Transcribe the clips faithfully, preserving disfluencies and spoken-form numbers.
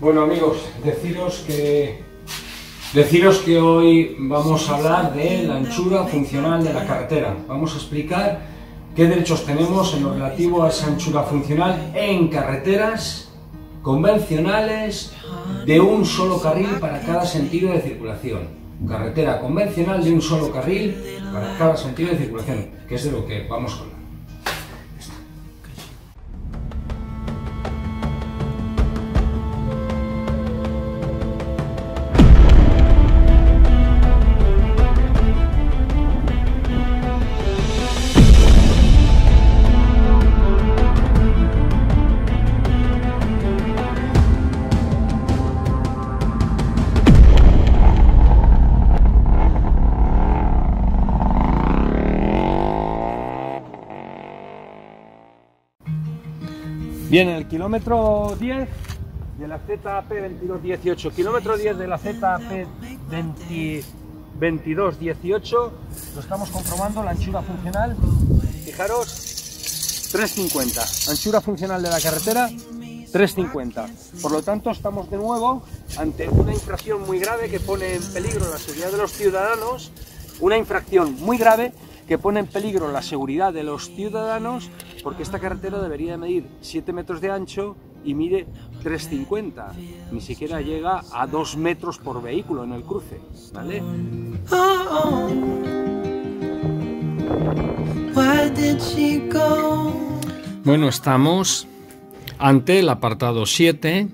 Bueno amigos, deciros que, deciros que hoy vamos a hablar de la anchura funcional de la carretera. Vamos a explicar qué derechos tenemos en lo relativo a esa anchura funcional en carreteras convencionales de un solo carril para cada sentido de circulación. Carretera convencional de un solo carril para cada sentido de circulación, que es de lo que vamos a hablar. Bien, el kilómetro diez de la Z A P veintidós dieciocho, kilómetro diez de la Z A P veintidós dieciocho, lo estamos comprobando, la anchura funcional, fijaros, tres cincuenta, anchura funcional de la carretera, tres cincuenta. Por lo tanto, estamos de nuevo ante una infracción muy grave que pone en peligro la seguridad de los ciudadanos, una infracción muy grave que pone en peligro la seguridad de los ciudadanos, porque esta carretera debería medir siete metros de ancho y mide tres cincuenta, ni siquiera llega a dos metros por vehículo en el cruce, ¿vale? Bueno, estamos ante el apartado siete,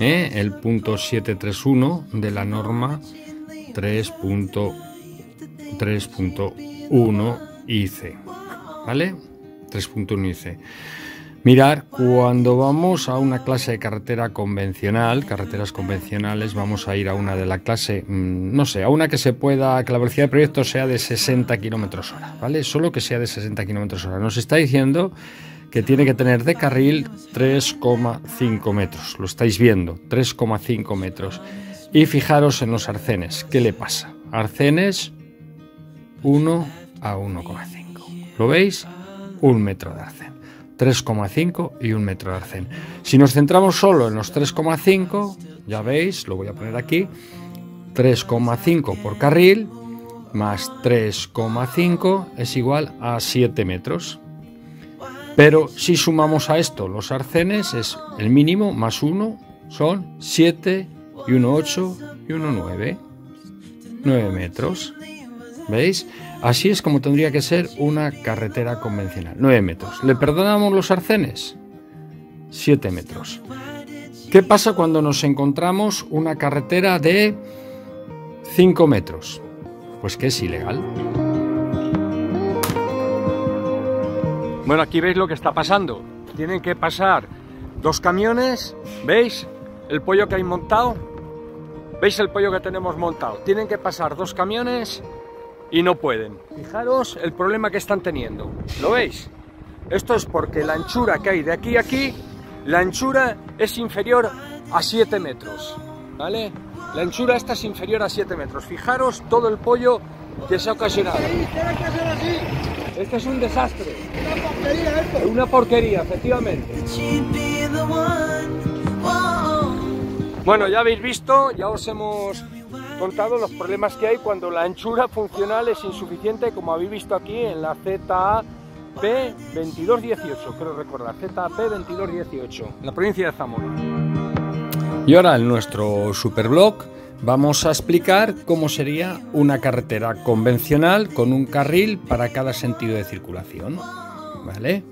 ¿eh? El punto siete tres uno de la norma tres punto uno I C, ¿vale? tres punto uno I C. Mirar, cuando vamos a una clase de carretera convencional, carreteras convencionales, vamos a ir a una de la clase, no sé, a una que se pueda, que la velocidad de proyecto sea de sesenta kilómetros hora, ¿vale? Solo que sea de sesenta kilómetros hora. Nos está diciendo que tiene que tener de carril tres coma cinco metros, lo estáis viendo, tres coma cinco metros. Y fijaros en los arcenes, ¿qué le pasa? Arcenes uno a uno coma cinco. ¿Lo veis? Un metro de arcén. tres coma cinco y un metro de arcén. Si nos centramos solo en los tres coma cinco, ya veis, lo voy a poner aquí, tres coma cinco por carril más tres coma cinco es igual a siete metros. Pero si sumamos a esto los arcenes, es el mínimo más uno, son siete y uno ocho y uno nueve. nueve metros. ¿Veis? Así es como tendría que ser una carretera convencional. nueve metros. ¿Le perdonamos los arcenes? siete metros. ¿Qué pasa cuando nos encontramos una carretera de cinco metros? Pues que es ilegal. Bueno, aquí veis lo que está pasando. Tienen que pasar dos camiones. ¿Veis el pollo que hay montado? ¿Veis el pollo que tenemos montado? Tienen que pasar dos camiones y no pueden. Fijaros el problema que están teniendo. ¿Lo veis? Esto es porque la anchura que hay de aquí a aquí, la anchura es inferior a siete metros, ¿vale? La anchura esta es inferior a siete metros. Fijaros todo el pollo que se ha ocasionado. Este es un desastre. Una porquería, esto. Una porquería, efectivamente. Bueno, ya habéis visto, ya os hemos contado los problemas que hay cuando la anchura funcional es insuficiente, como habéis visto aquí en la Z A P veintidós dieciocho, creo recordar, Z A P veintidós dieciocho, en la provincia de Zamora. Y ahora en nuestro superblog vamos a explicar cómo sería una carretera convencional con un carril para cada sentido de circulación, ¿vale?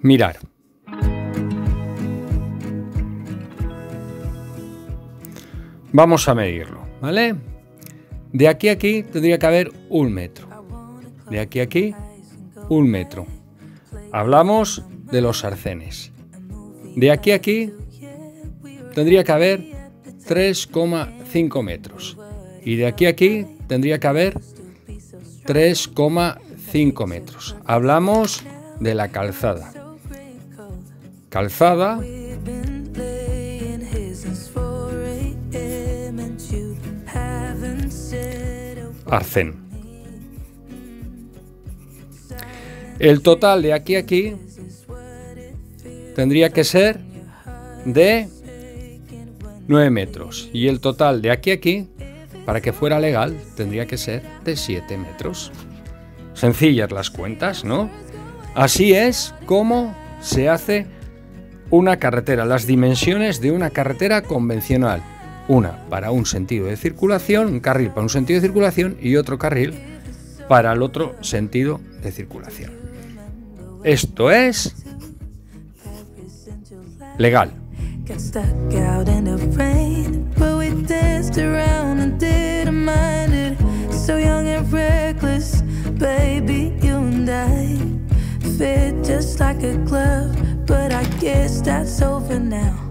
Mirar. Vamos a medirlo, ¿vale? De aquí a aquí tendría que haber un metro. De aquí a aquí, un metro. Hablamos de los arcenes. De aquí a aquí tendría que haber tres coma cinco metros. Y de aquí a aquí tendría que haber tres coma cinco metros. Hablamos de la calzada. Calzada. Arcén. El total de aquí a aquí tendría que ser de nueve metros. Y el total de aquí a aquí, para que fuera legal, tendría que ser de siete metros. Sencillas las cuentas, ¿no? Así es como se hace una carretera, las dimensiones de una carretera convencional. Una para un sentido de circulación, un carril para un sentido de circulación y otro carril para el otro sentido de circulación. Esto es legal. Fit just like a glove, but I guess that's over now.